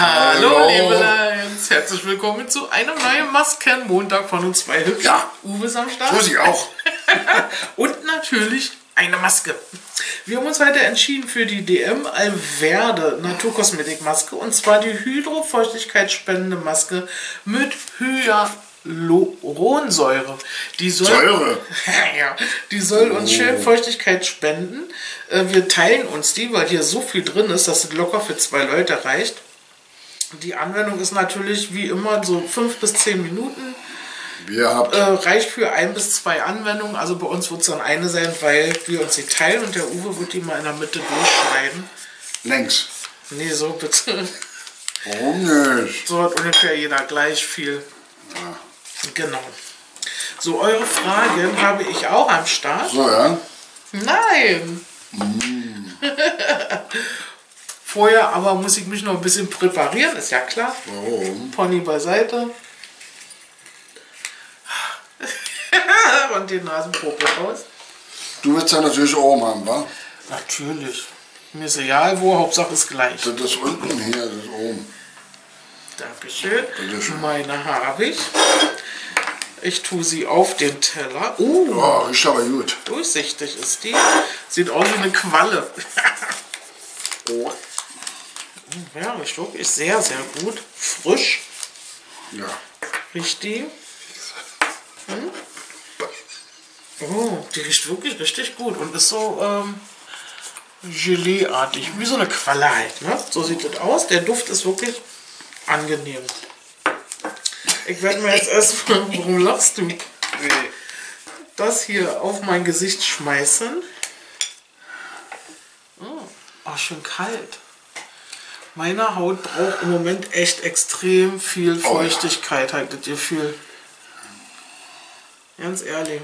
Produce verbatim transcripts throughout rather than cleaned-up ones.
Hallo, liebe Lions! Herzlich willkommen zu einem neuen Maskenmontag von uns zwei hübschen ja. Uwes am Start. So, sie auch. Und natürlich eine Maske. Wir haben uns heute entschieden für die D M Alverde Naturkosmetikmaske, und zwar die hydrofeuchtigkeitsspendende Maske mit Hyaluronsäure. Die soll, Säure. ja, die soll uns oh. schön Feuchtigkeit spenden. Wir teilen uns die, weil hier so viel drin ist, dass es locker für zwei Leute reicht. Die Anwendung ist natürlich wie immer so fünf bis zehn Minuten. Wir habt. Äh, reicht für ein bis zwei Anwendungen. Also bei uns wird es dann eine sein, weil wir uns die teilen und der Uwe wird die mal in der Mitte durchschneiden. Längs. Nee, so bitte. Warum nicht? So hat ungefähr jeder gleich viel. Ja. Genau. So, eure Fragen habe ich auch am Start. So, ja? Nein! Mm. Vorher aber muss ich mich noch ein bisschen präparieren, ist ja klar. Warum? Pony beiseite. Und den Nasenpopel raus. Du willst ja natürlich Ohren haben, wa? Natürlich. Mir ist egal wo, Hauptsache ist gleich. Das ist unten hier, das ist oben. Dankeschön. Dankeschön. Meine habe ich. Ich tue sie auf den Teller. Oh, ja, riecht aber gut. Durchsichtig ist die. Sieht aus wie eine Qualle. Oh. Ja, riecht wirklich sehr, sehr gut. Frisch. Ja. Riecht die. Hm? Oh, die riecht wirklich richtig gut und ist so ähm, Gelee-artig. Wie so eine Qualle halt. Ne? So sieht das aus. Der Duft ist wirklich angenehm. Ich werde mir jetzt erstmal, warum lachst du? Das hier auf mein Gesicht schmeißen. Oh, schön kalt. Meine Haut braucht im Moment echt extrem viel Feuchtigkeit, oh ja. haltet ihr viel. Ganz ehrlich.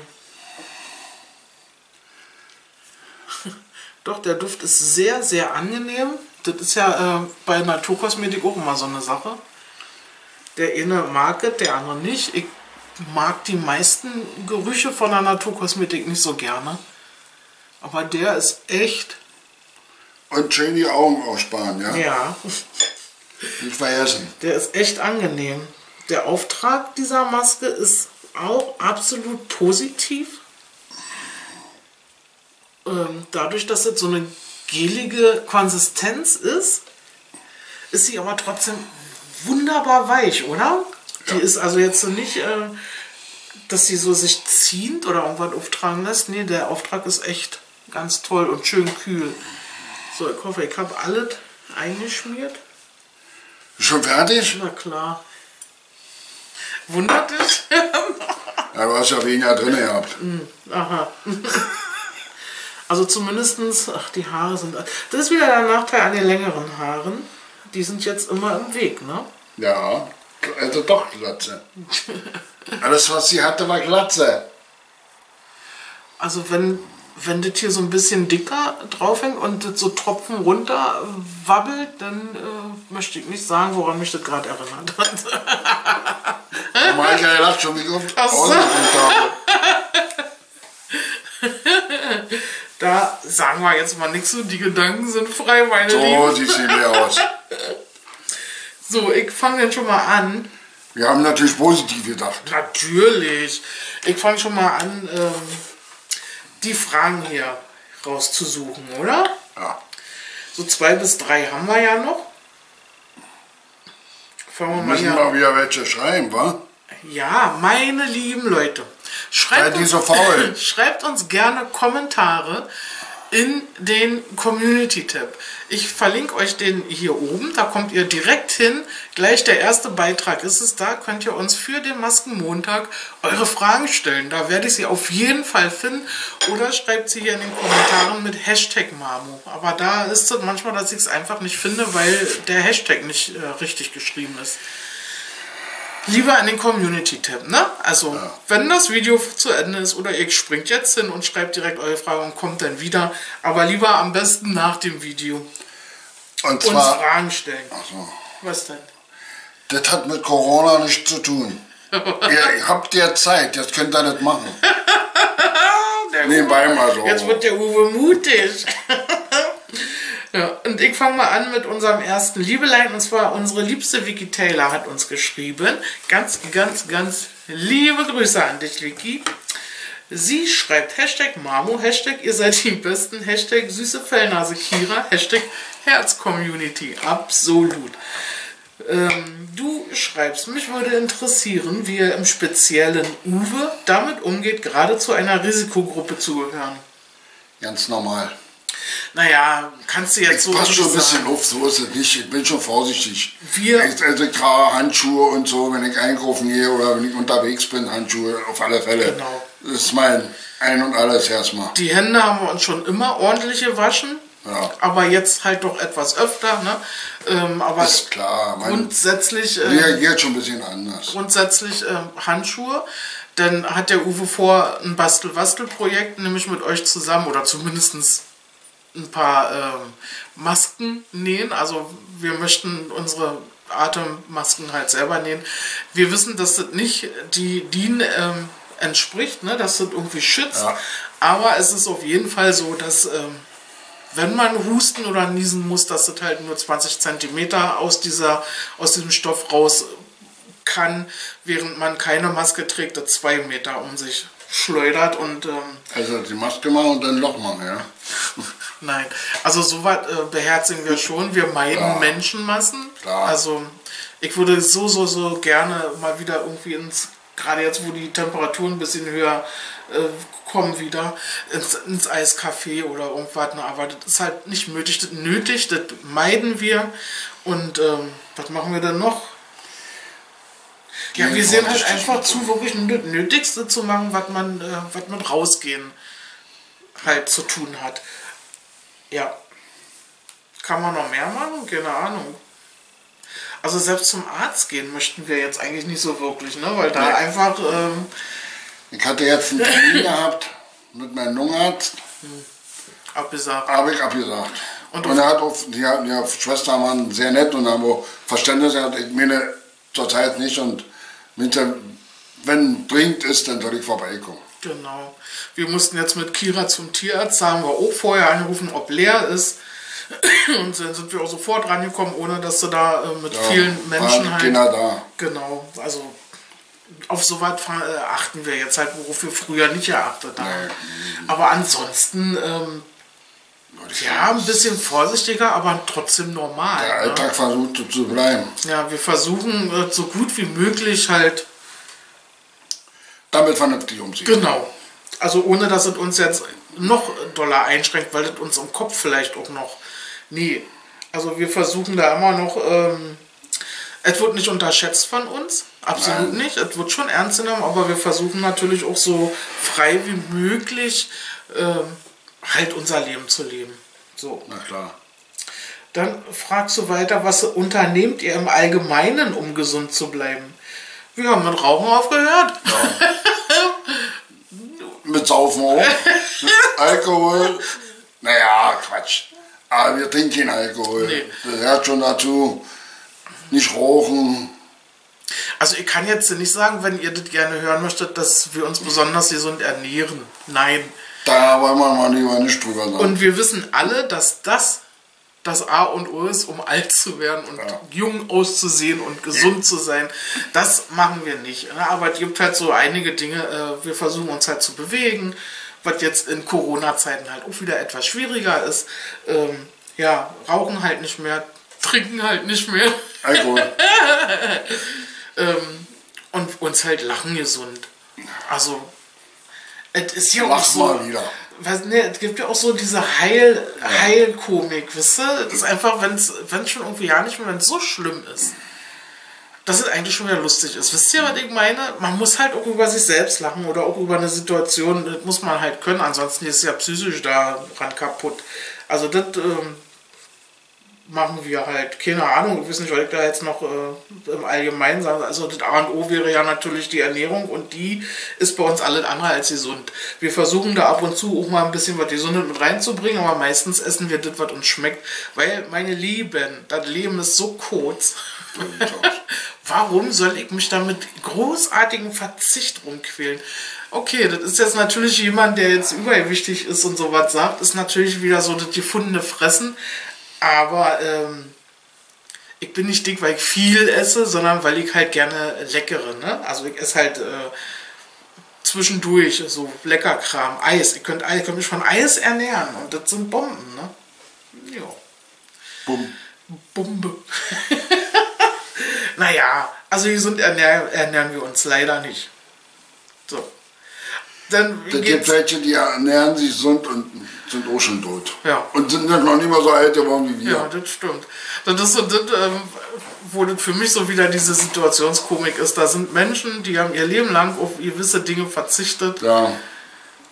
Doch, der Duft ist sehr, sehr angenehm. Das ist ja äh, bei Naturkosmetik auch immer so eine Sache. Der eine mag es, der andere nicht. Ich mag die meisten Gerüche von der Naturkosmetik nicht so gerne. Aber der ist echt... Und schön die Augen aussparen, ja? Ja. Nicht vergessen. Der ist echt angenehm. Der Auftrag dieser Maske ist auch absolut positiv. Dadurch, dass das so eine gelige Konsistenz ist, ist sie aber trotzdem wunderbar weich, oder? Ja. Die ist also jetzt so nicht, dass sie so sich zieht oder irgendwas auftragen lässt. Nee, der Auftrag ist echt ganz toll und schön kühl. So, ich hoffe, ich habe alles eingeschmiert. Schon fertig? Na klar. Wundert dich? Ja, du hast ja weniger drin gehabt. Aha. Also zumindestens, ach, die Haare sind... Das ist wieder der Nachteil an den längeren Haaren. Die sind jetzt immer im Weg, ne? Ja, also doch Glatze. Alles, was sie hatte, war Glatze. Also wenn... Wenn das hier so ein bisschen dicker draufhängt und das so Tropfen runter wabbelt, dann äh, möchte ich nicht sagen, woran mich das gerade erinnert hat. Mike, er lacht schon wie oft. Da sagen wir jetzt mal nichts, so die Gedanken sind frei, meine so, Lieben. So sieht sie mir aus. So, ich fange jetzt schon mal an. Wir haben natürlich positiv gedacht. Natürlich. Ich fange schon mal an... Ähm, die Fragen hier rauszusuchen, oder? Ja. So zwei bis drei haben wir ja noch. Fangen wir mal müssen mal wieder welche schreiben, wa? Ja, meine lieben Leute, schreibt, uns, so faul. schreibt uns gerne Kommentare in den Community-Tab. Ich verlinke euch den hier oben, da kommt ihr direkt hin. Gleich der erste Beitrag ist es, da könnt ihr uns für den Maskenmontag eure Fragen stellen. Da werde ich sie auf jeden Fall finden. Oder schreibt sie hier in den Kommentaren mit Hashtag Mamo. Aber da ist es manchmal, dass ich es einfach nicht finde, weil der Hashtag nicht äh, richtig geschrieben ist. Lieber an den Community-Tab, ne? Also, ja. wenn das Video zu Ende ist oder ihr springt jetzt hin und schreibt direkt eure Frage und kommt dann wieder. Aber lieber am besten nach dem Video. Und zwar... Und Fragen stellen. Ach so. Was denn? Das hat mit Corona nichts zu tun. Ihr habt ja Zeit, jetzt könnt ihr das machen. Nebenbei mal so. Jetzt wird der Uwe mutig. Ja, und ich fange mal an mit unserem ersten Liebelein, und zwar unsere liebste Vicky Taylor hat uns geschrieben. Ganz, ganz, ganz liebe Grüße an dich, Vicky. Sie schreibt Hashtag Mamo, Hashtag ihr seid die Besten, Hashtag süße Fellnase Kira, Hashtag Herz-Community. Absolut. Ähm, du schreibst, mich würde interessieren, wie ihr im speziellen Uwe damit umgeht, gerade zu einer Risikogruppe zu gehören. Ganz normal. Naja, kannst du jetzt ich so... Ich passe schon ein bisschen sagen. Auf, so ist es nicht. Ich bin schon vorsichtig. Wir ich, also ich trage Handschuhe und so, wenn ich einkaufen gehe oder wenn ich unterwegs bin, Handschuhe auf alle Fälle. Genau. Das ist mein Ein und Alles erstmal. Die Hände haben wir uns schon immer ordentlich gewaschen, ja. Aber jetzt halt doch etwas öfter. Ne? Ähm, aber ist klar. Man grundsätzlich... Äh, reagiert schon ein bisschen anders. Grundsätzlich äh, Handschuhe. Dann hat der Uwe vor ein Bastel-Bastel-Projekt, nämlich mit euch zusammen oder zumindestens ein paar ähm, Masken nähen. Also wir möchten unsere Atemmasken halt selber nähen. Wir wissen, dass das nicht die D I N ähm, entspricht, ne? Dass das irgendwie schützt. Ja. Aber es ist auf jeden Fall so, dass ähm, wenn man husten oder niesen muss, dass das halt nur zwanzig Zentimeter aus, dieser, aus diesem Stoff raus kann, während man keine Maske trägt, das zwei Meter um sich schleudert und... Ähm, also die Maske machen und dann Loch machen, ja? Nein, also sowas äh, beherzigen wir schon. Wir meiden Klar. Menschenmassen. Klar. Also ich würde so, so, so gerne mal wieder irgendwie ins, gerade jetzt, wo die Temperaturen ein bisschen höher äh, kommen wieder, ins, ins Eiscafé oder irgendwas. Ne? Aber das ist halt nicht nötig, das, nötig, das meiden wir. Und ähm, was machen wir denn noch? Ja, wir sehen halt einfach zu, wirklich das Nötigste zu machen, was man, äh, was man rausgehen halt zu tun hat. Ja. Kann man noch mehr machen? Keine Ahnung. Also selbst zum Arzt gehen möchten wir jetzt eigentlich nicht so wirklich, ne? Weil da nee. einfach... Ähm ich hatte jetzt einen Termin gehabt mit meinem Lungenarzt. Hm. Abgesagt. Habe ich abgesagt. Und, und er hat auch, die, die Schwestern waren sehr nett und haben auch Verständnis. Er hat meine zurzeit nicht und wenn dringend ist, dann soll ich vorbeikommen. Genau. Wir mussten jetzt mit Kira zum Tierarzt, haben wir auch vorher angerufen, ob leer ist. Und dann sind wir auch sofort rangekommen, ohne dass du da äh, mit ja, vielen Menschen halt... Kinder da. Genau. Also auf sowas achten wir jetzt halt, worauf wir früher nicht geachtet haben. Nee. Aber ansonsten... Ähm, ja, ein bisschen vorsichtiger, aber trotzdem normal. Der Alltag ne? versucht zu bleiben. Ja, wir versuchen so gut wie möglich halt... Damit vernünftig umzugehen. Genau. Also ohne, dass es uns jetzt noch doller einschränkt, weil es uns im Kopf vielleicht auch noch... Nee. Also wir versuchen da immer noch... Ähm, es wird nicht unterschätzt von uns, absolut Nein. nicht. Es wird schon ernst genommen, aber wir versuchen natürlich auch so frei wie möglich... Ähm, halt unser Leben zu leben. So. Na klar. Dann fragst du weiter, was unternehmt ihr im Allgemeinen, um gesund zu bleiben? Wir haben mit Rauchen aufgehört. Ja. Mit Saufen auch. Alkohol. Naja, Quatsch. Aber wir trinken keinen Alkohol. Nee. Das gehört schon dazu. Nicht rauchen. Also ich kann jetzt nicht sagen, wenn ihr das gerne hören möchtet, dass wir uns besonders gesund ernähren. Nein. Da wollen wir mal lieber nicht drüber sagen. Und wir wissen alle, dass das das A und O ist, um alt zu werden und ja. jung auszusehen und gesund zu sein. Das machen wir nicht. Aber es gibt halt so einige Dinge, wir versuchen uns halt zu bewegen, was jetzt in Corona-Zeiten halt auch wieder etwas schwieriger ist. Ja, rauchen halt nicht mehr, trinken halt nicht mehr. Alkohol. Und uns halt lachen gesund. Also... Es ist ja auch so, was, ne, es gibt ja auch so diese Heil, ja. Heilkomik, wisst ihr? Das ist einfach, wenn es schon irgendwie ja nicht mehr, wenn es so schlimm ist, dass es eigentlich schon wieder lustig ist. Wisst ihr, was ich meine? Man muss halt auch über sich selbst lachen oder auch über eine Situation, das muss man halt können, ansonsten ist es ja psychisch daran kaputt. Also das ähm, machen wir halt, keine Ahnung, ich weiß nicht, was ich da jetzt noch äh, im Allgemeinen sage. Also das A und O wäre ja natürlich die Ernährung und die ist bei uns alles andere als gesund. Wir versuchen da ab und zu auch mal ein bisschen was Gesundes mit reinzubringen, aber meistens essen wir das, was uns schmeckt. Weil, meine Lieben, das Leben ist so kurz. Warum soll ich mich da mit großartigem Verzicht rumquälen? Okay, das ist jetzt natürlich jemand, der jetzt übergewichtig ist und sowas sagt, ist natürlich wieder so das gefundene Fressen. Aber ähm, ich bin nicht dick, weil ich viel esse, sondern weil ich halt gerne leckere, ne? Also ich esse halt äh, zwischendurch so Leckerkram, Eis. Ich könnte könnt mich von Eis ernähren und das sind Bomben, ne? Ja. Bum. Bombe. Naja, also gesund ernähren, ernähren wir uns leider nicht. So. Dann es gibt welche, die ernähren sich gesund und sind auch schon tot. Ja. Und sind noch nicht mal so alt geworden wie wir. Ja, das stimmt. Das ist so, das, ähm, wo das für mich so wieder diese Situationskomik ist. Da sind Menschen, die haben ihr Leben lang auf gewisse Dinge verzichtet. Ja.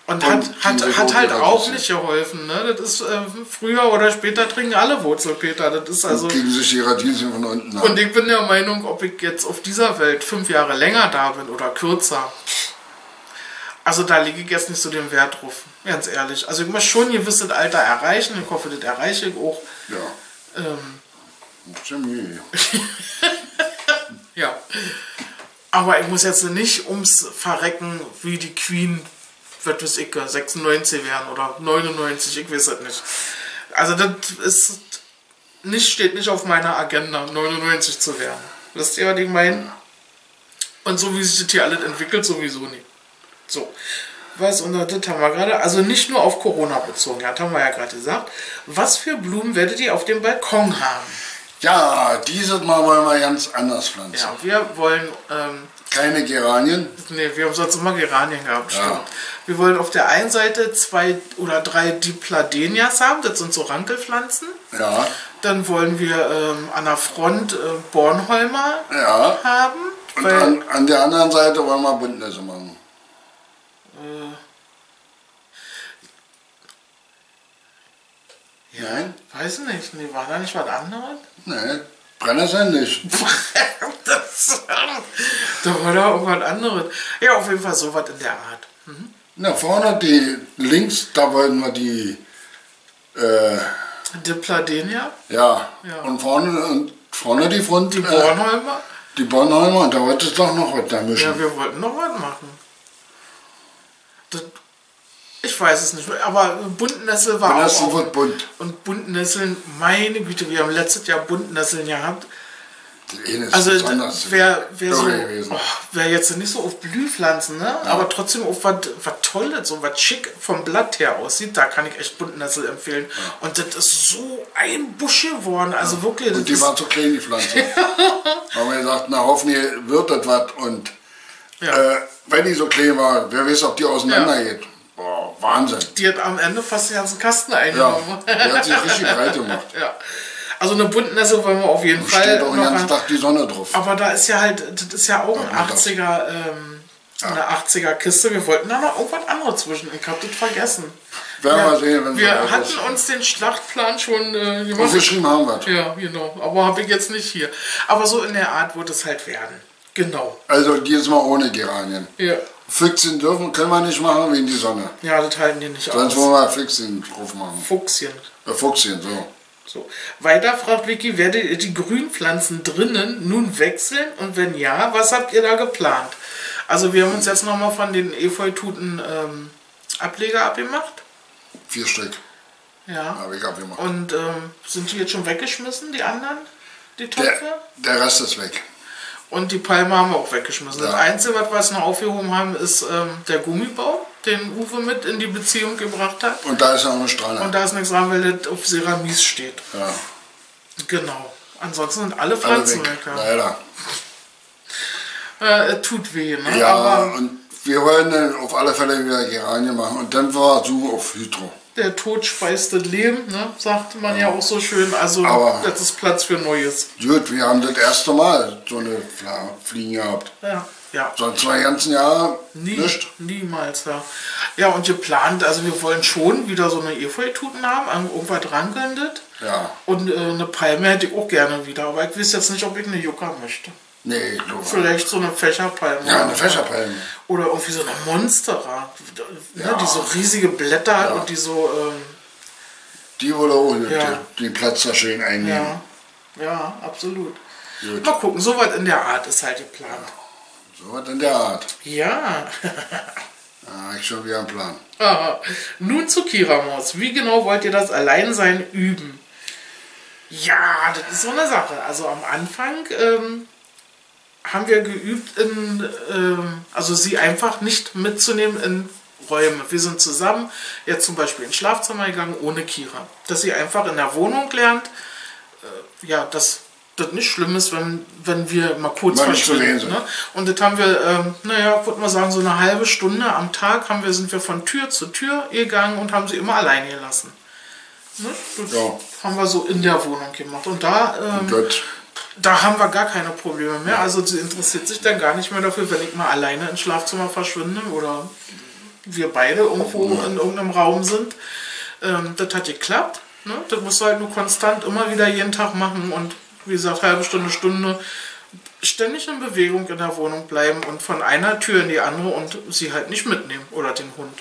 Und, und hat, hat, hat halt auch nicht geholfen. Ne? Das ist, äh, früher oder später trinken alle Wurzelpeter. Das ist also, und kriegen sich ihre Dienste von unten an. Und ich bin der Meinung, ob ich jetzt auf dieser Welt fünf Jahre länger da bin oder kürzer, also da lege ich jetzt nicht so den Wert drauf. Ganz ehrlich. Also ich muss schon ein gewisses Alter erreichen. Ich hoffe, das erreiche ich auch. Ja. Ähm. Ja. Aber ich muss jetzt nicht ums Verrecken wie die Queen, was weiß ich, sechsundneunzig werden oder neunundneunzig, ich weiß es nicht. Also das ist nicht, steht nicht auf meiner Agenda, neunundneunzig zu werden. Wisst ihr, was ich meine? Und so wie sich das hier alles entwickelt, sowieso nicht. So, was und das haben wir gerade, also nicht nur auf Corona bezogen, das haben wir ja gerade gesagt. Was für Blumen werdet ihr auf dem Balkon haben? Ja, dieses Mal wollen wir ganz anders pflanzen. Ja, wir wollen... Ähm, keine Geranien? Ne, wir haben sonst immer Geranien gehabt, stimmt. Ja. Wir wollen auf der einen Seite zwei oder drei Dipladenias haben, das sind so Rankelpflanzen. Ja. Dann wollen wir ähm, an der Front äh, Bornholmer ja. haben. Und an, an der anderen Seite wollen wir Buntnessel machen. Äh, ja, nein? Weiß nicht, nee, war da nicht was anderes? Nein. Brennnessel nicht. Das, da war da irgendwas anderes. Ja, auf jeden Fall sowas in der Art. Mhm. Na, vorne, die links, da wollten wir die... Äh, Dipladenia? Ja. Ja. Und vorne, und vorne die Front... Die Bornholmer? Äh, die Bornholmer, und da wolltest es doch noch was da mischen. Ja, wir wollten noch was machen. Das, ich weiß es nicht mehr, aber Buntnessel war Buntnessel auch... Buntnessel wird bunt. Und Buntnesseln, meine Güte, wir haben letztes Jahr Buntnesseln gehabt. Also wer, wer, so, oh, wer jetzt nicht so auf Blühpflanzen, ne? Ja. Aber trotzdem auf was Tolles, so was schick vom Blatt her aussieht, da kann ich echt Buntnessel empfehlen. Ja. Und das ist so ein Busch geworden, also ja. Wirklich... Und die war zu klein, die Pflanze. Weil man gesagt, na hoffentlich wird das was und ja. äh, wenn die so klein war, wer weiß, ob die auseinander ja. geht. Boah, Wahnsinn. Die hat am Ende fast den ganzen Kasten eingenommen. Ja, die hat sich richtig breit gemacht. Ja. Also eine Buntnessel wollen wir auf jeden und Fall. Da steht auch den ganzen Tag die Sonne drauf. Aber da ist ja halt, das ist ja auch ein achtziger, ähm, ja. eine achtziger-Kiste. Wir wollten da noch irgendwas anderes zwischen. Ich hab das vergessen. Werden wir ja, sehen, wenn wir wir hatten ist. uns den Schlachtplan schon äh, gemacht. Aufgeschrieben haben wir. Ja, genau. Aber habe ich jetzt nicht hier. Aber so in der Art wird es halt werden. Genau. Also dieses Mal ohne Geranien. Ja. Füchschen dürfen, können wir nicht machen wegen die Sonne. Ja, das halten die nicht aus. Sonst wollen wir Füchschen drauf machen. Fuchschen. Äh, Fuchschen, so. So. Weiter fragt Vicky, werdet ihr die Grünpflanzen drinnen nun wechseln und wenn ja, was habt ihr da geplant? Also wir haben uns jetzt nochmal von den Efeututen ähm, Ableger abgemacht. Vier Stück. Ja. Habe ich abgemacht. Und ähm, sind die jetzt schon weggeschmissen, die anderen? Die Töpfe? Der, der Rest ist weg. Und die Palme haben wir auch weggeschmissen. Ja. Das Einzige, was wir noch aufgehoben haben, ist ähm, der Gummibaum, den Uwe mit in die Beziehung gebracht hat. Und da ist noch ein Strahler. Und da ist nichts dran, weil das auf Ceramis steht. Ja. Genau. Ansonsten sind alle Pflanzen alle weg. weg ja. Leider. Äh, tut weh, ne? Ja, aber und wir wollen dann auf alle Fälle wieder Geranien machen. Und dann war Suche auf Hydro. Der Tod speist das Leben, ne? Sagte man ja. ja auch so schön. Also aber das ist Platz für Neues. Gut, wir haben das erste Mal so eine Fliegen gehabt. Ja. Ja. Sonst war die ganzen Jahre Nie, nicht. Niemals, ja. Ja, und geplant, also wir wollen schon wieder so eine Efeututen haben, irgendwas rangelndet. Ja. Und äh, eine Palme hätte ich auch gerne wieder, aber ich weiß jetzt nicht, ob ich eine Jucca möchte. Nee, du. Vielleicht so eine Fächerpalme. Ja, eine Fächerpalme. Oder irgendwie so eine Monstera, ne, ja. die so riesige Blätter ja. hat und die so... Ähm, die würde auch ja. den Platz da schön einnehmen. Ja, ja absolut. Gut. Mal gucken, so was in der Art ist halt geplant. Ja. So was in der Art. Ja. Ah, ich schon wieder einen Plan. Aha. Nun zu Kira Maus. Wie genau wollt ihr das Alleinsein üben? Ja, das ist so eine Sache. Also am Anfang ähm, haben wir geübt, in, ähm, also sie einfach nicht mitzunehmen in Räume. Wir sind zusammen jetzt zum Beispiel ins Schlafzimmer gegangen ohne Kira. Dass sie einfach in der Wohnung lernt, äh, ja, dass das nicht schlimm ist, wenn, wenn wir mal kurz verschwinden. Ne? Und das haben wir, ähm, naja, ich würde mal sagen, so eine halbe Stunde am Tag haben wir, sind wir von Tür zu Tür gegangen und haben sie immer allein gelassen. Ne? Das ja. haben wir so in der Wohnung gemacht. Und da, ähm, und da haben wir gar keine Probleme mehr. Ja. Also sie interessiert sich dann gar nicht mehr dafür, wenn ich mal alleine ins Schlafzimmer verschwinde oder wir beide irgendwo ja. in irgendeinem Raum sind. Ähm, das hat geklappt. Ne? Das musst du halt nur konstant immer wieder jeden Tag machen und wie gesagt, halbe Stunde, Stunde, ständig in Bewegung in der Wohnung bleiben und von einer Tür in die andere und sie halt nicht mitnehmen oder den Hund.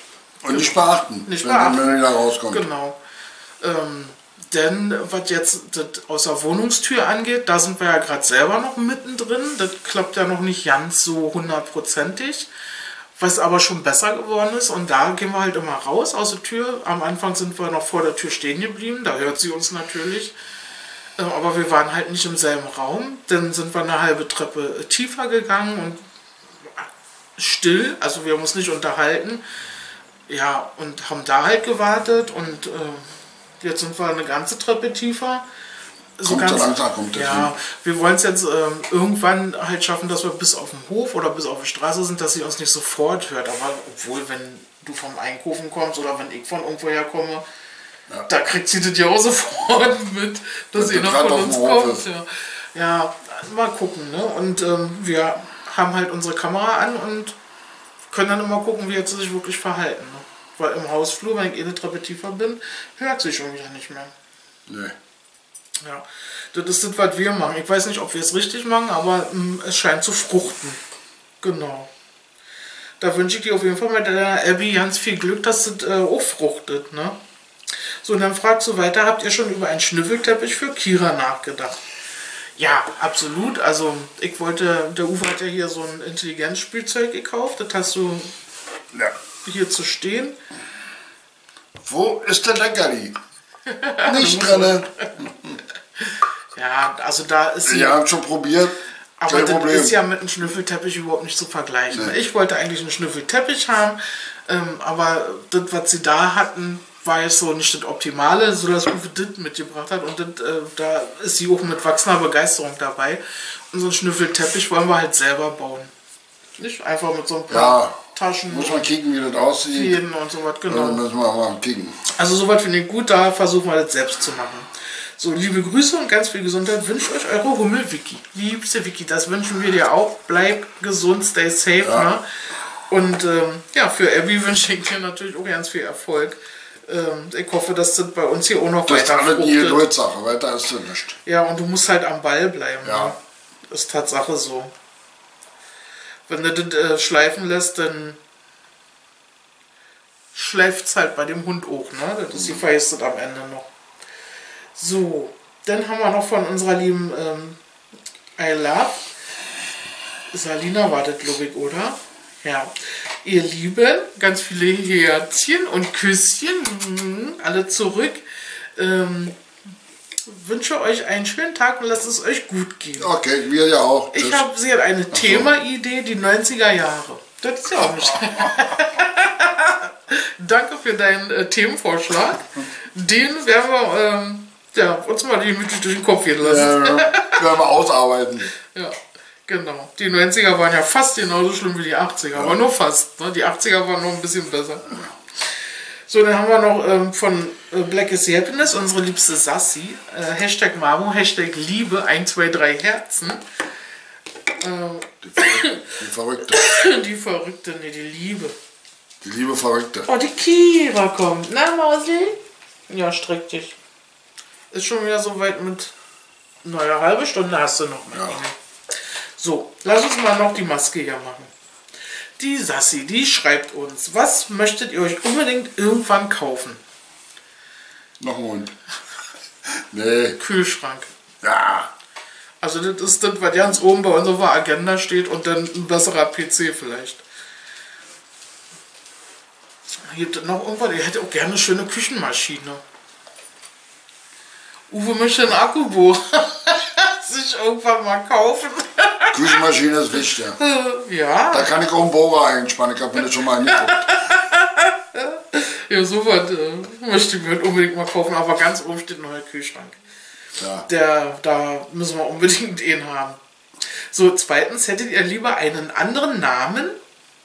Und nicht beachten, nicht beachten. Wenn er wieder rauskommt. Genau. Ähm, denn was jetzt das aus der Wohnungstür angeht, da sind wir ja gerade selber noch mittendrin. Das klappt ja noch nicht ganz so hundertprozentig, was aber schon besser geworden ist. Und da gehen wir halt immer raus aus der Tür. Am Anfang sind wir noch vor der Tür stehen geblieben, da hört sie uns natürlich. Aber wir waren halt nicht im selben Raum, dann sind wir eine halbe Treppe tiefer gegangen und still, also wir haben uns nicht unterhalten, ja, und haben da halt gewartet und äh, jetzt sind wir eine ganze Treppe tiefer. So kommt ganz, so langsam, kommt das ja, hin. Wir wollen es jetzt ähm, irgendwann halt schaffen, dass wir bis auf den Hof oder bis auf die Straße sind, dass sie uns nicht sofort hört, aber obwohl, wenn du vom Einkaufen kommst oder wenn ich von irgendwoher komme, ja. Da kriegt sie das ja auch sofort mit, dass ihr noch von uns kommt. Ja. ja, mal gucken. Ne? Und ähm, wir haben halt unsere Kamera an und können dann immer gucken, wie sie sich wirklich verhalten. Ne? Weil im Hausflur, wenn ich eh eine Treppe tiefer bin, hört sie schon wieder nicht mehr. Nee. Ja, das ist das, was wir machen. Ich weiß nicht, ob wir es richtig machen, aber ähm, es scheint zu fruchten. Genau. Da wünsche ich dir auf jeden Fall mit deiner Abby ganz viel Glück, dass das äh, auch fruchtet. Ne? So, und dann fragst du weiter, habt ihr schon über einen Schnüffelteppich für Kira nachgedacht? Ja, absolut. Also, ich wollte, der Uwe hat ja hier so ein Intelligenzspielzeug gekauft. Das hast du ja. hier zu stehen. Wo ist der Leckerli? Nicht dran. Ja, also da ist sie... Wir haben schon probiert. Aber kein das Problem. Ist ja mit einem Schnüffelteppich überhaupt nicht zu vergleichen. Nee. Ich wollte eigentlich einen Schnüffelteppich haben, ähm, aber das, was sie da hatten... war jetzt so nicht das Optimale, sodass Uwe das mitgebracht hat und das, äh, da ist sie auch mit wachsender Begeisterung dabei. Und so einen Schnüffelteppich wollen wir halt selber bauen. Nicht einfach mit so ein paar ja, Taschen. Muss man kicken, wie das aussieht. Fäden und so was, genau. Also müssen wir auch mal kicken. Also so was finde ich gut, da versuchen wir das selbst zu machen. So, liebe Grüße und ganz viel Gesundheit wünscht euch eure Hummel-Vicky. Liebste Vicky, das wünschen wir dir auch. Bleib gesund, stay safe. Ja. Ne? Und ähm, ja, für Abby wünsche ich dir natürlich auch ganz viel Erfolg. Ich hoffe, dass das bei uns hier auch noch weiter fruchtet. Das ist eine Geduldssache, weiter ist das nicht. Ja, und du musst halt am Ball bleiben. Ja. Ne? Ist Tatsache so. Wenn du das äh, schleifen lässt, dann schleift es halt bei dem Hund auch. Ne? Das mhm. ist die verhästet am Ende noch. So, dann haben wir noch von unserer lieben ähm, I Love. Salina wartet, Logik, oder? Ja, ihr Lieben, ganz viele Herzchen und Küsschen, alle zurück. Ähm, wünsche euch einen schönen Tag und lasst es euch gut gehen. Okay, wir ja auch. Ich habe sie hat eine Ach Thema-Idee, die neunziger Jahre. Das ist ja auch nicht. Danke für deinen äh, Themenvorschlag. Den werden wir ähm, ja, uns mal gemütlich durch den Kopf gehen lassen. Ja, werden wir ausarbeiten. Ja. Genau, die neunziger waren ja fast genauso schlimm wie die achtziger, ja. aber nur fast. Ne? Die achtziger waren noch ein bisschen besser. So, dann haben wir noch ähm, von äh, Black is the Happiness, unsere liebste Sassi. Äh, Hashtag Mamo, Hashtag Liebe, eins, zwei, drei Herzen. Äh, die, Ver die Verrückte. Die Verrückte, ne, die Liebe. Die Liebe Verrückte. Oh, die Kira kommt. Na, Mausi? Ja, streck dich. Ist schon wieder so weit mit... Naja, halbe Stunde hast du noch mit. Ja. So, lass uns mal noch die Maske hier machen. Die Sassi, die schreibt uns, was möchtet ihr euch unbedingt irgendwann kaufen? Noch ein Hund. Nee. Kühlschrank. Ja. Also das ist das, was ganz oben bei uns auf der Agenda steht und dann ein besserer P C vielleicht. Gibt es noch irgendwas? Ich hätte auch gerne eine schöne Küchenmaschine. Uwe möchte einen Akkubohrer sich irgendwann mal kaufen. Küchenmaschine ist wichtig, ja. Ja. Da kann ich auch einen Bohrer einspannen, ich habe mir das schon mal angeguckt. Ja, sowas äh, möchte ich mir unbedingt mal kaufen, aber ganz oben steht noch der Kühlschrank. Ja. Der, da müssen wir unbedingt einen haben. So, zweitens, hättet ihr lieber einen anderen Namen?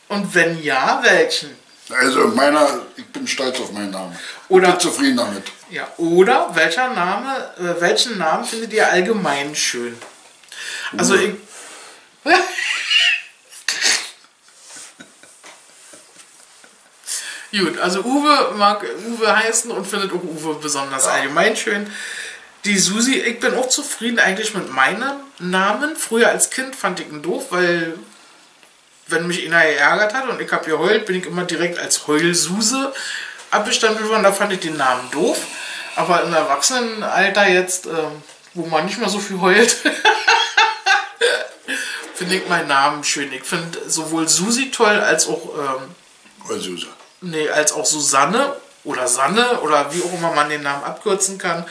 Und wenn ja, welchen? Also meiner, ich bin stolz auf meinen Namen. Oder, ich bin zufrieden damit. Ja, oder welcher Name, äh, welchen Namen findet ihr allgemein schön? Also uh. ich... Gut, also Uwe mag Uwe heißen und findet auch Uwe besonders ja. allgemein schön. Die Susi, ich bin auch zufrieden eigentlich mit meinem Namen. Früher als Kind fand ich ihn doof, weil wenn mich einer geärgert hat und ich habe geheult, bin ich immer direkt als Heulsuse abgestempelt worden. Da fand ich den Namen doof. Aber im Erwachsenenalter jetzt, äh, wo man nicht mehr so viel heult, finde ich meinen Namen schön. Ich finde sowohl Susi toll als auch ähm, Heulsuse. Nee, als auch Susanne oder Sanne oder wie auch immer man den Namen abkürzen kann,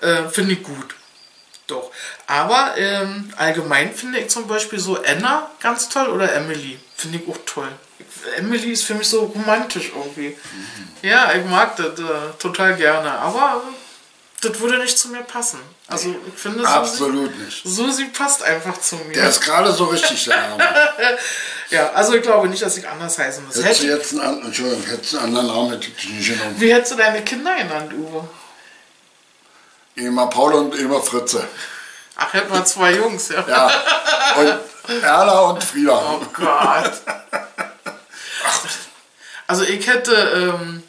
äh, finde ich gut. Doch. Aber ähm, allgemein finde ich zum Beispiel so Anna ganz toll oder Emily. Finde ich auch toll. Ich, Emily ist für mich so romantisch irgendwie. Mhm. Ja, ich mag das äh, total gerne. Aber äh, das würde nicht zu mir passen. Also nee, ich finde absolut Susi, nicht. Susi passt einfach zu mir. Der ist gerade so richtig der Name. Ja, also ich glaube nicht, dass ich anders heißen muss. Hättest du jetzt einen anderen, Entschuldigung, hättest du einen anderen Namen, hätte ich dich nicht genommen. Wie hättest du deine Kinder genannt, Uwe? Immer Paul und immer Fritze. Ach, hätten wir zwei Jungs, ja. Ja. Und Erla und Frieda. Oh Gott. Ach. Also ich hätte ähm,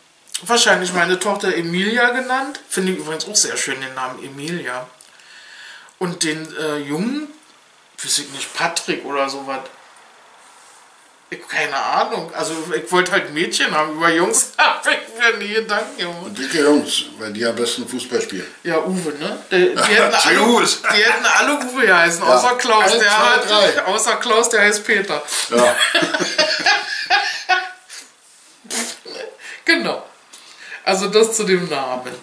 wahrscheinlich meine Tochter Emilia genannt. Finde ich übrigens auch sehr schön, den Namen Emilia. Und den äh, Jungen, weiß ich nicht, Patrick oder sowas. Ich, keine Ahnung, also ich wollte halt Mädchen haben, über Jungs habe ich mir nie Gedanken gemacht. Und dicke Jungs, weil die am besten Fußball spielen. Ja, Uwe, ne? Die, die, hätten, alle, die hätten alle Uwe heißen, ja. außer Klaus, der hat, außer Klaus, der heißt Peter. Ja. Genau. Also das zu dem Namen.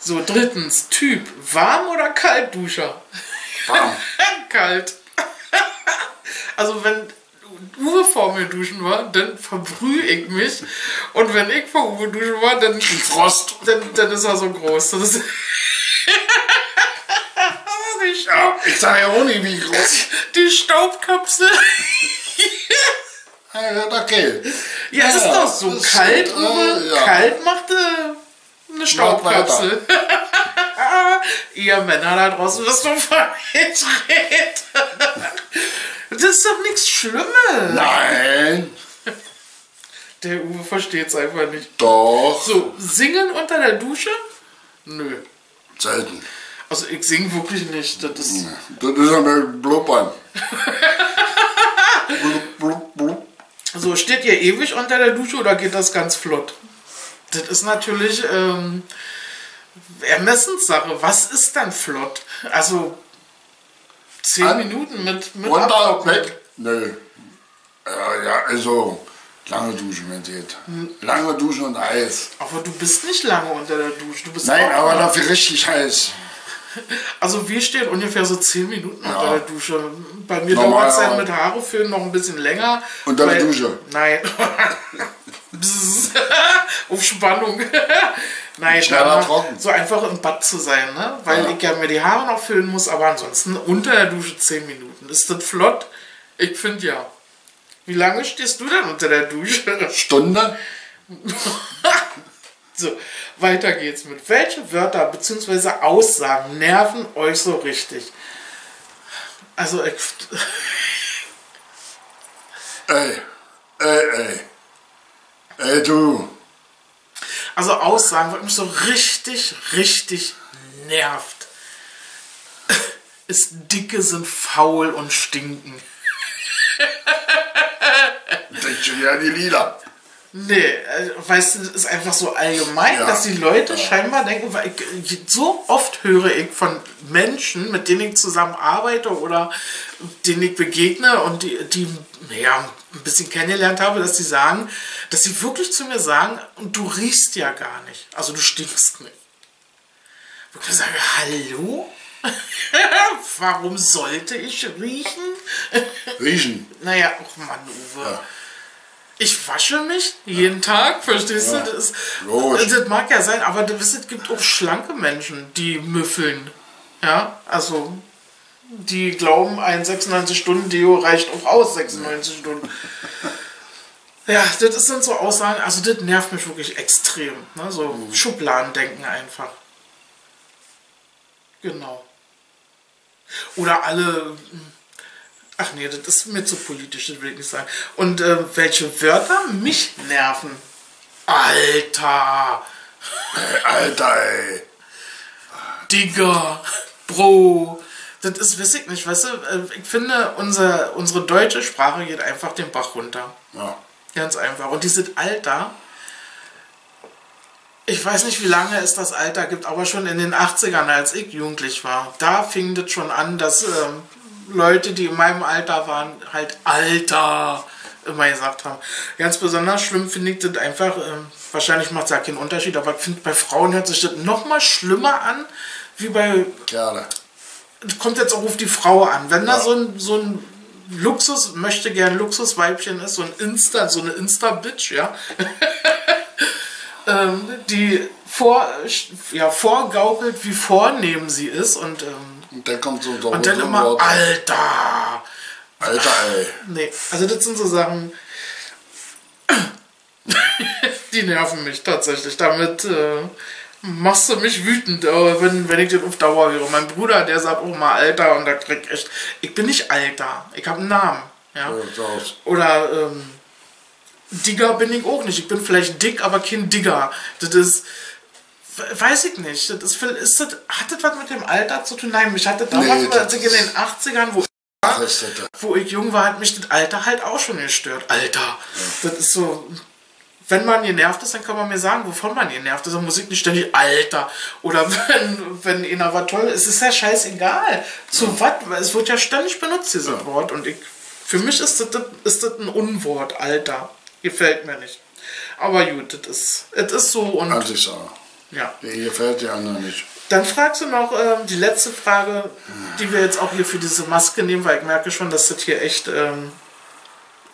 So, drittens, Typ, warm oder kalt Duscher? Warm. Kalt. Also wenn Uwe vor mir duschen war, dann verbrühe ich mich. Und wenn ich vor Uwe duschen war, dann Frost. Dann, dann ist er so groß. Das ist ja, ich sage ja auch nicht, wie groß. Die Staubkapsel. Ja, okay. Ja, es ja, ist doch so ist kalt, gut, Uwe. Ja. Kalt macht äh, eine Staubkapsel. Ihr Männer da draußen, was du von jetzt redet. Das ist doch nichts Schlimmes. Nein. Der Uwe versteht es einfach nicht. Doch. So, singen unter der Dusche? Nö. Selten. Also ich singe wirklich nicht. Das ist das ist ja mit Blubbern. Blub, blub, blub. So, steht ihr ewig unter der Dusche oder geht das ganz flott? Das ist natürlich ähm, Ermessenssache. Was ist dann flott? Also... Zehn An Minuten mit, mit runter, weg? Nö. Äh, ja, also lange duschen, wenn es geht. Hm. Lange duschen und heiß. Aber du bist nicht lange unter der Dusche. Du bist Nein, aber unter. dafür richtig heiß. Also wir stehen ungefähr so zehn Minuten ja. unter der Dusche. Bei mir dauert es halt mit Haare föhnen noch ein bisschen länger. Unter der Dusche? Nein. Auf Spannung. Nein, schneller trocken. So einfach im Bad zu sein, ne? Weil ja. ich ja mir die Haare noch föhnen muss, aber ansonsten unter der Dusche zehn Minuten. Ist das flott? Ich finde ja. Wie lange stehst du denn unter der Dusche? Stunde. So, weiter geht's mit. Welche Wörter bzw. Aussagen nerven euch so richtig? Also, ich... Ey, ey, ey. Ey, du. Also Aussagen, was mich so richtig, richtig nervt, ist Dicke sind faul und stinken. Denk schon wieder an die Lieder. Nee, weißt du, das ist einfach so allgemein, ja. dass die Leute scheinbar denken, weil ich, so oft höre ich von Menschen, mit denen ich zusammen arbeite oder denen ich begegne und die, die ja, ein bisschen kennengelernt habe, dass sie sagen, dass sie wirklich zu mir sagen, und du riechst ja gar nicht, also du stinkst nicht. Ich würde sagen, hallo? Warum sollte ich riechen? Riechen? Naja, oh Mann, Uwe. Ja. Ich wasche mich jeden Tag, verstehst ja. du? Das, Los. Das mag ja sein, aber du weißt, es gibt auch schlanke Menschen, die müffeln. Ja, also, die glauben, ein sechsundneunzig Stunden Deo reicht auch aus, sechsundneunzig Stunden. Ja, das sind so Aussagen, also das nervt mich wirklich extrem. Ne? So mhm. Schubladendenken einfach. Genau. Oder alle... Ach nee, das ist mir zu politisch, das will ich nicht sagen. Und äh, welche Wörter mich nerven? Alter! Alter, ey! Digga! Bro! Das ist, weiß ich nicht, weißt du, ich finde, unser, unsere deutsche Sprache geht einfach den Bach runter. Ja. Ganz einfach. Und die sind Alter. Ich weiß nicht, wie lange es das Alter gibt, aber schon in den achtzigern, als ich jugendlich war, da fing das schon an, dass ähm, Leute, die in meinem Alter waren, halt Alter immer gesagt haben. Ganz besonders schlimm finde ich das einfach, ähm, wahrscheinlich macht es ja keinen Unterschied, aber ich finde, bei Frauen hört sich das noch mal schlimmer an, wie bei... Gerne. Kommt jetzt auch auf die Frau an. Wenn ja. da so ein, so ein Luxus, möchte gern Luxusweibchen ist, so ein Insta, so eine Insta-Bitch, ja, ähm, die vor, ja, vorgaukelt, wie vornehm sie ist und... Ähm, Und dann kommt so ein Und dann immer, Wort. Alter! Alter, ey! Nee, also das sind so Sachen, die nerven mich tatsächlich. Damit äh, machst du mich wütend, wenn, wenn ich das auf Dauer höre. Mein Bruder, der sagt auch mal Alter und da krieg ich echt, ich bin nicht Alter, ich habe einen Namen. Ja? Ja, Oder ähm, Digger bin ich auch nicht. Ich bin vielleicht dick, aber kein Digger. Das ist... Weiß ich nicht. Das ist, ist das, hat das was mit dem Alter zu tun? Nein, mich hatte damals, nee, als ich in den achtzigern, wo ich, war, wo ich jung war, hat mich das Alter halt auch schon gestört. Alter. Ja. Das ist so, wenn man genervt ist, dann kann man mir sagen, wovon man genervt ist. Dann muss ich nicht ständig Alter. Oder wenn, wenn einer was toll ist, ist ja scheißegal. Zu ja. was? Es wird ja ständig benutzt, dieses ja. Wort. Und ich, für mich ist das, ist das ein Unwort, Alter. Gefällt mir nicht. Aber gut, das ist, das ist so und. Also ich auch. Ja. Mir gefällt die andere nicht. Dann fragst du noch ähm, die letzte Frage, die wir jetzt auch hier für diese Maske nehmen, weil ich merke schon, dass das hier echt ähm,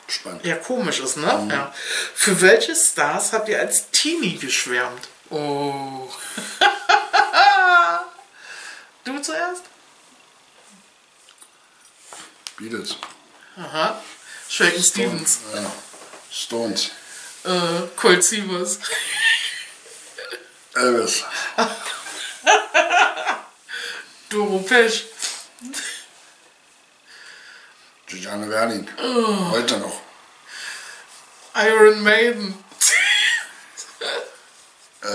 spannend. Ja, komisch ist, ne? Mhm. Ja. Für welche Stars habt ihr als Teenie geschwärmt? Oh. Du zuerst? Beatles. Aha. Shakin' Stevens. Ja. Stones. Äh, Colt Sievers. Elvis. Duro Pesch. Giuseppe Werding. Oh. Heute noch. Iron Maiden. äh.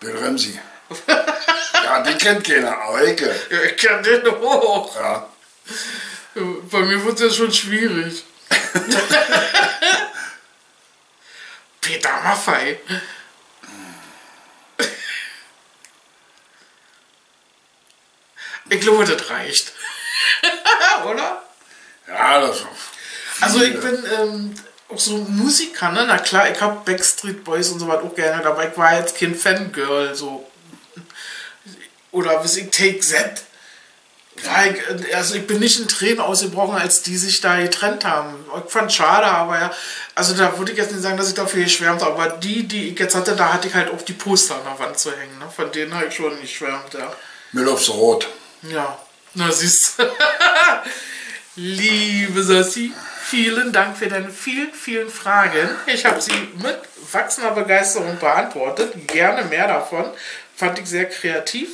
Bill Ramsey. Ja, die kennt keiner, aber ich kenn. Ja, ich kenn den auch. Ja. Bei mir wird's ja schon schwierig. Peter Maffei. Ich glaube, das reicht. Oder? Ja, das Also ich bin ähm, auch so Musiker, ne? Na klar, ich habe Backstreet Boys und so was auch gerne, aber ich war jetzt kein Fangirl, so. Oder was ich Take Z. Ich, also ich bin nicht in Tränen ausgebrochen, als die sich da getrennt haben. Ich fand es schade, aber ja, also da würde ich jetzt nicht sagen, dass ich dafür geschwärmt habe, aber die, die ich jetzt hatte, da hatte ich halt auch die Poster an der Wand zu hängen, ne? Von denen habe ich schon nicht geschwärmt, ja. Milofs Rot. Ja, na siehst du. Liebe Sassi, vielen Dank für deine vielen, vielen Fragen. Ich habe sie mit wachsender Begeisterung beantwortet, gerne mehr davon. Fand ich sehr kreativ.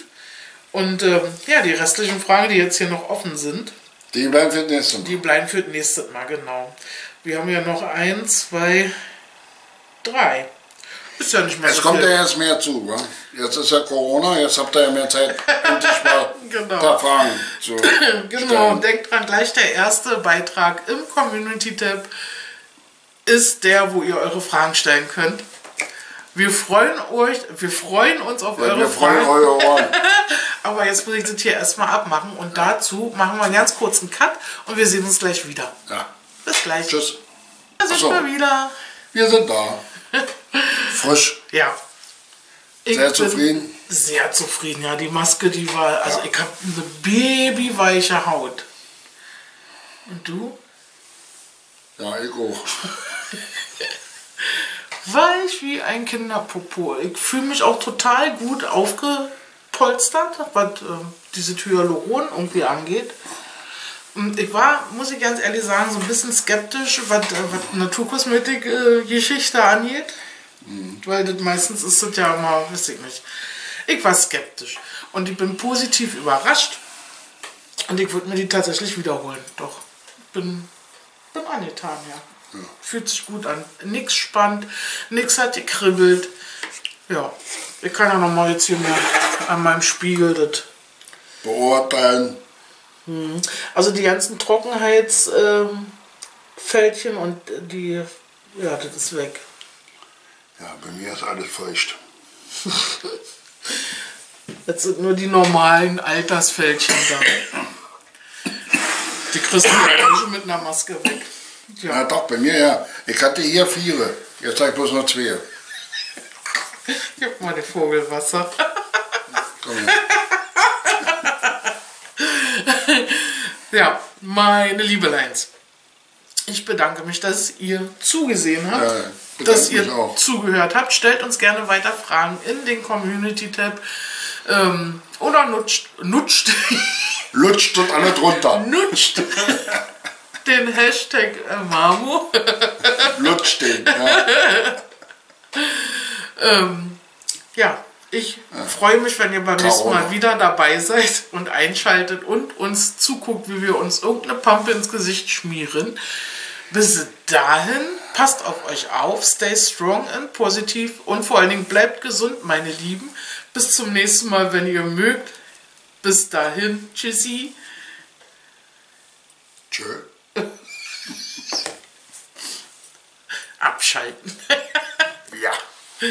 Und ähm, ja, die restlichen Fragen, die jetzt hier noch offen sind, die bleiben für das nächste Mal. Die bleiben für das nächste Mal, genau. Wir haben ja noch ein, zwei, drei. Ist ja nicht mehr so viel. Es kommt ja erst mehr zu, wa? Jetzt ist ja Corona, jetzt habt ihr ja mehr Zeit, endlich mal genau. da Fragen zu Genau, denkt dran, gleich der erste Beitrag im Community-Tab ist der, wo ihr eure Fragen stellen könnt. Wir freuen euch, wir freuen uns auf ja, eure wir Fragen. Freuen eure Ohren. Aber jetzt muss ich das hier erstmal abmachen und dazu machen wir einen ganz kurzen Cut und wir sehen uns gleich wieder. Ja. Bis gleich. Tschüss. Da sind wir wieder. Wir sind da. Frisch. Ja. Ich sehr zufrieden? Sehr zufrieden, ja. Die Maske, die war, also ja. Ich habe eine babyweiche Haut. Und du? Ja, ich auch. Weich wie ein Kinderpopo. Ich fühle mich auch total gut aufgepolstert, was äh, diese Hyaluron irgendwie angeht. Und ich war, muss ich ganz ehrlich sagen, so ein bisschen skeptisch, was, äh, was Naturkosmetik-Geschichte äh, angeht. Mhm. Weil das meistens ist das ja immer, weiß ich nicht. Ich war skeptisch und ich bin positiv überrascht. Und ich würde mir die tatsächlich wiederholen. Doch, ich bin, bin angetan, ja. Ja. Fühlt sich gut an. Nix spannt, nix hat gekribbelt. Ja, ich kann ja nochmal jetzt hier mehr an meinem Spiegel das beurteilen. Hm. Also die ganzen Trockenheitsfältchen ähm, und die, ja, das ist weg. Ja, bei mir ist alles feucht. Jetzt sind nur die normalen Altersfältchen da. Die kriegst du schon mit einer Maske weg. Ja. Na doch, bei mir ja. Ich hatte hier vier. Jetzt habe ich bloß noch zwei. Gib mal die Vogelwasser. Komm. Ja, meine Liebeleins. Ich bedanke mich, dass ihr zugesehen habt, ja, dass ihr auch zugehört habt. Stellt uns gerne weiter Fragen in den Community-Tab. Ähm, oder nutscht. Nutscht. Lutscht und alle drunter. Nutscht. Den Hashtag äh, Mamo. Lutscht den, ja. ähm, ja, ich ja. freue mich, wenn ihr beim nächsten Mal wieder dabei seid und einschaltet und uns zuguckt, wie wir uns irgendeine Pampe ins Gesicht schmieren. Bis dahin, passt auf euch auf, stay strong und positiv und vor allen Dingen bleibt gesund, meine Lieben. Bis zum nächsten Mal, wenn ihr mögt. Bis dahin, tschüssi. Tschö. Abschalten. Ja.